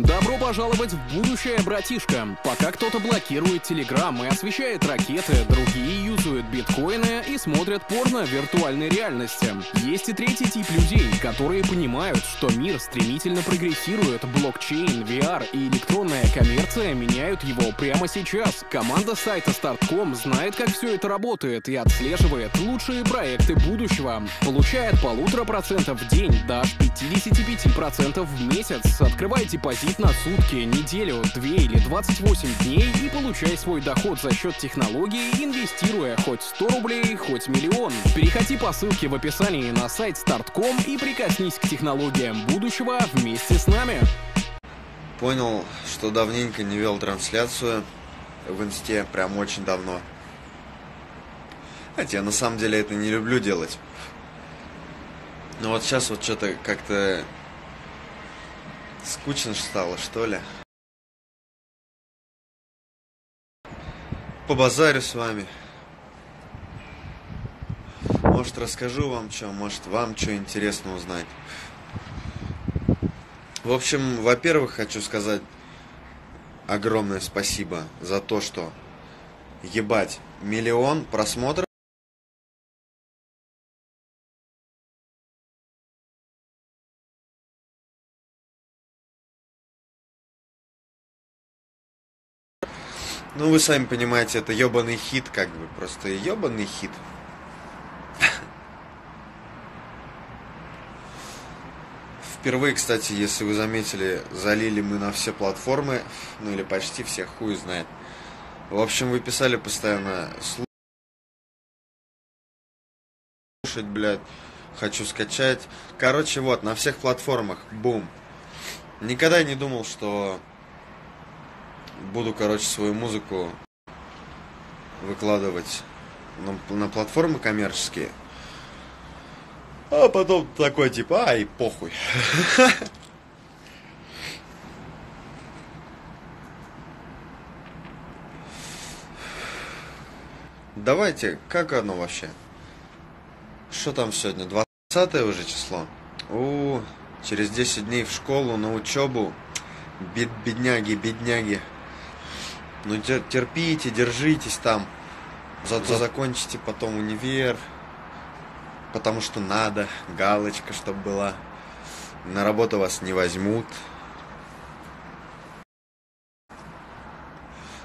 Добро пожаловать в будущее, братишка. Пока кто-то блокирует телеграммы, освещает ракеты, другие юзают биткоины и смотрят порно в виртуальной реальности. Есть и третий тип людей, которые понимают, что мир стремительно прогрессирует, блокчейн, VR и электронная коммерция меняют его прямо сейчас. Команда сайта StartCom знает, как все это работает и отслеживает лучшие проекты будущего. Получает 1,5% в день, даже 55% в месяц. Открывайте позиции на сутки, неделю, 2 или 28 дней и получай свой доход за счет технологии, инвестируя хоть 100 рублей, хоть миллион. Переходи по ссылке в описании на сайт StartCom и прикоснись к технологиям будущего вместе с нами. Понял, что давненько не вел трансляцию в Инсте, прям очень давно. Хотя я на самом деле это не люблю делать. Но вот сейчас вот что-то как-то... скучно стало, что ли? Побазарю с вами. Может, расскажу вам что, может, вам что интересно узнать. В общем, во-первых, хочу сказать огромное спасибо за то, что, ебать, 1 миллион просмотров. Ну, вы сами понимаете, это ёбаный хит, как бы, просто ёбаный хит. Впервые, кстати, если вы заметили, залили мы на все платформы, ну или почти все, хуй знает. В общем, вы писали постоянно слушать, блядь, хочу скачать. Короче, вот, на всех платформах, бум. Никогда не думал, что... буду, короче, свою музыку выкладывать на платформы коммерческие. А потом такой, типа, ай, похуй. Давайте, как оно вообще? Что там сегодня? 20-е уже число? У, через 10 дней в школу, на учебу. Бедняги, бедняги. Ну терпите, держитесь там, зато закончите потом универ, потому что надо, галочка, чтобы была, на работу вас не возьмут.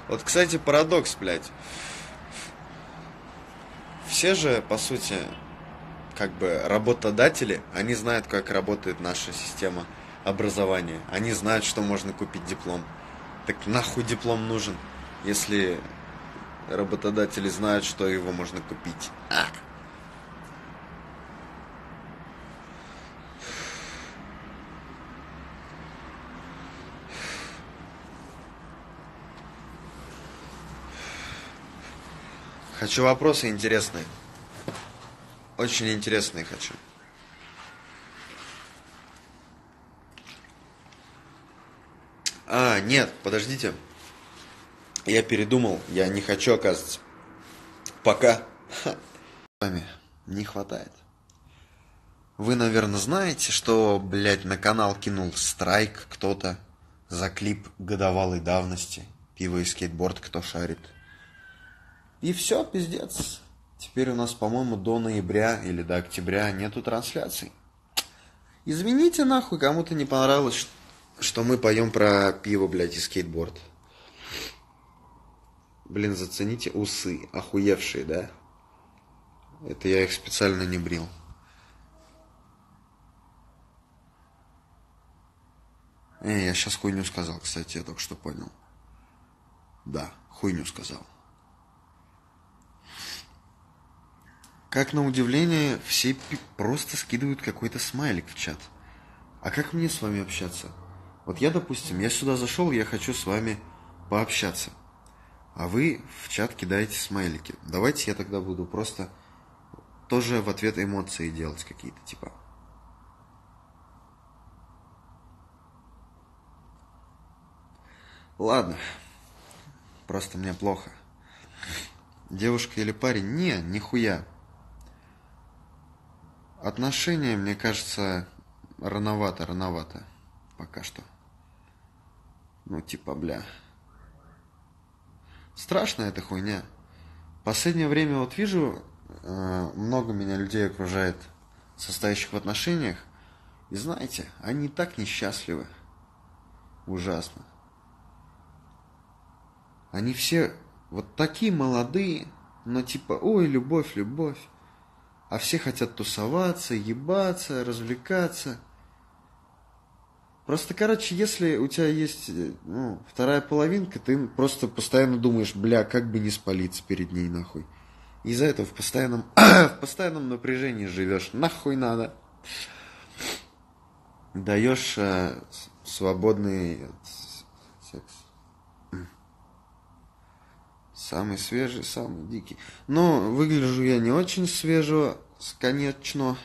Вот, кстати, парадокс, блядь. Все же, по сути, как бы работодатели, они знают, как работает наша система образования, они знают, что можно купить диплом. Так нахуй диплом нужен, если работодатели знают, что его можно купить. А. Хочу вопросы интересные. Очень интересные хочу. А, нет, подождите. Я передумал, я не хочу, оказывается. Пока. Вами не хватает. Вы, наверное, знаете, что, блядь, на канал кинул страйк кто-то за клип годовалой давности. Пиво и скейтборд, кто шарит. И все, пиздец. Теперь у нас, по-моему, до ноября или до октября нету трансляций. Извините, нахуй, кому-то не понравилось, что мы поем про пиво, блядь, и скейтборд. Блин, зацените усы. Охуевшие, да? Это я их специально не брил. Я сейчас хуйню сказал, кстати, я только что понял. Да, хуйню сказал. Как на удивление, все просто скидывают какой-то смайлик в чат. А как мне с вами общаться? Вот я, допустим, я сюда зашел, я хочу с вами пообщаться. А вы в чат кидаете смайлики. Давайте я тогда буду просто тоже в ответ эмоции делать какие-то, типа. Ладно. Просто мне плохо. Девушка или парень? Не, нихуя. Отношения, мне кажется, рановато. Пока что. Ну, типа, бля. Страшная эта хуйня. В последнее время вот вижу, много меня людей окружает, состоящих в отношениях. И знаете, они так несчастливы. Ужасно. Они все вот такие молодые, но типа, ой, любовь, любовь. А все хотят тусоваться, ебаться, развлекаться. Просто, короче, если у тебя есть, ну, вторая половинка, ты просто постоянно думаешь, бля, как бы не спалиться перед ней, нахуй. Из-за этого в постоянном напряжении живешь. Нахуй надо. Даешь свободный секс. Самый свежий, самый дикий. Но выгляжу я не очень свежо, конечно.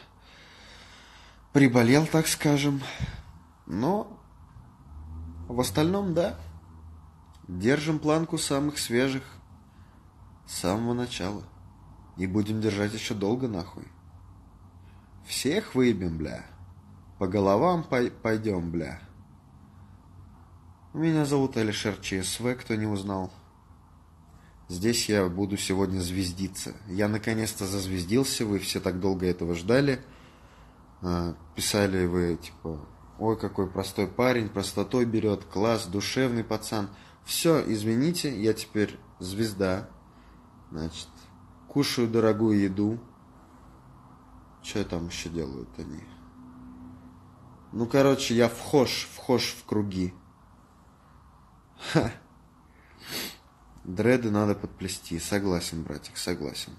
Приболел, так скажем. Но в остальном, да. Держим планку самых свежих с самого начала. И будем держать еще долго, нахуй. Всех выебем, бля. По головам пойдем, бля. Меня зовут Алишер ЧСВ, кто не узнал. Здесь я буду сегодня звездиться. Я наконец-то зазвездился, вы все так долго этого ждали. Писали вы, типа, ой, какой простой парень, простотой берет, класс, душевный пацан. Все, извините, я теперь звезда. Значит, кушаю дорогую еду. Что там еще делают они? Ну, короче, я вхож в круги. Ха. Дреды надо подплести. Согласен, братик, согласен.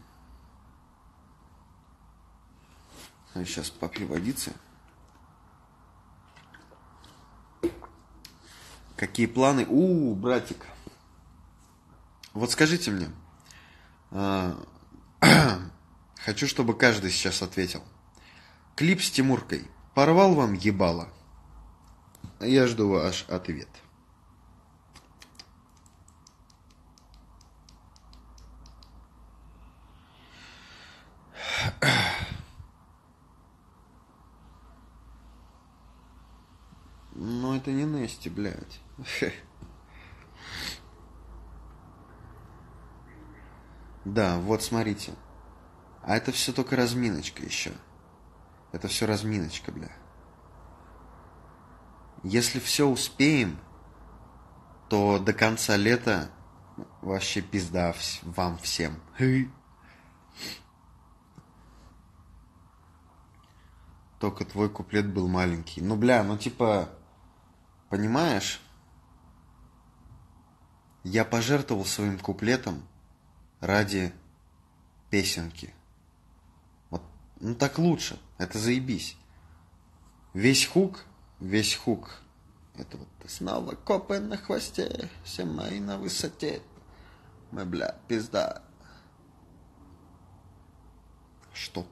Сейчас попью водицы. Какие планы? Братик. Вот скажите мне. Хочу, чтобы каждый сейчас ответил. Клип с Тимуркой. Порвал вам ебало? Я жду ваш ответ. Ну это не Нести, блядь. Да, вот смотрите. А это все только разминочка еще. Это все разминочка, бля. Если все успеем, то до конца лета вообще пизда вам всем. Только твой куплет был маленький. Ну, бля, ну типа, понимаешь? Я пожертвовал своим куплетом ради песенки. Вот, ну так лучше. Это заебись. Весь хук. Это вот снова копы на хвосте, все мои на высоте. Мы, бля, пизда. Что?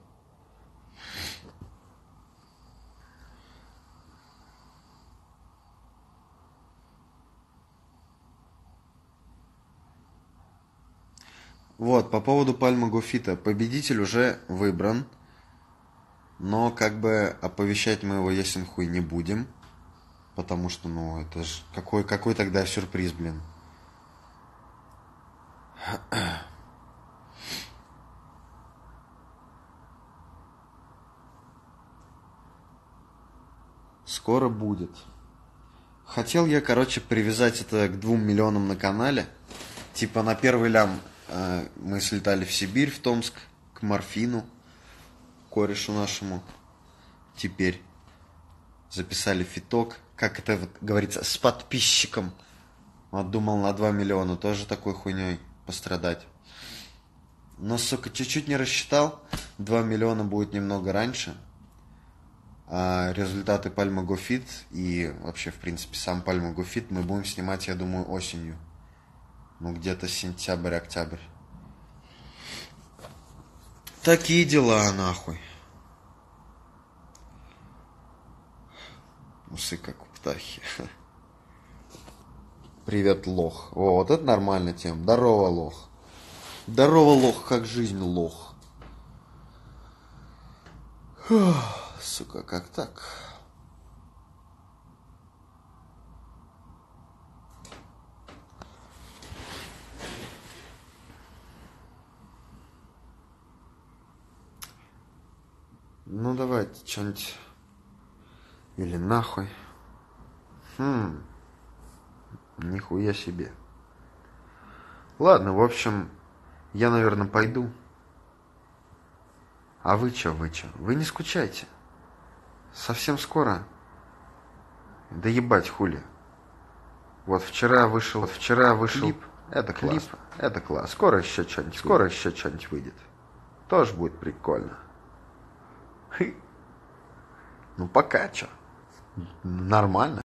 Вот, по поводу Пальмагофита. Победитель уже выбран. Но как бы оповещать мы его ясен хуй не будем. Потому что, ну, это же... Какой тогда сюрприз, блин. Скоро будет. Хотел я, короче, привязать это к 2 миллионам на канале. Типа на первый лям мы слетали в Сибирь, в Томск, к Марфину. Корешу нашему. Теперь записали фиток. Как это вот говорится, с подписчиком. Вот думал на 2 миллиона тоже такой хуйней пострадать. Но, сука, чуть-чуть не рассчитал. 2 миллиона будет немного раньше. А результаты Пальмагофит и вообще, в принципе, сам Пальмагофит мы будем снимать, я думаю, осенью. Ну, где-то сентябрь-октябрь. Такие дела, нахуй. Усы как у птахи. Привет, лох. О, вот это нормальная тема. Здорово, лох. Здорово, лох, как жизнь, лох. Сука, как так? Ну, давайте что-нибудь. Или нахуй. Нихуя себе. Ладно, в общем, я, наверное, пойду. А вы чё, вы чё? Вы не скучайте. Совсем скоро. Да ебать, хули. Вот вчера вышел клип. Это клип. Классно. Это класс. Скоро еще что-нибудь выйдет. Тоже будет прикольно. Ну пока чё. Нормально.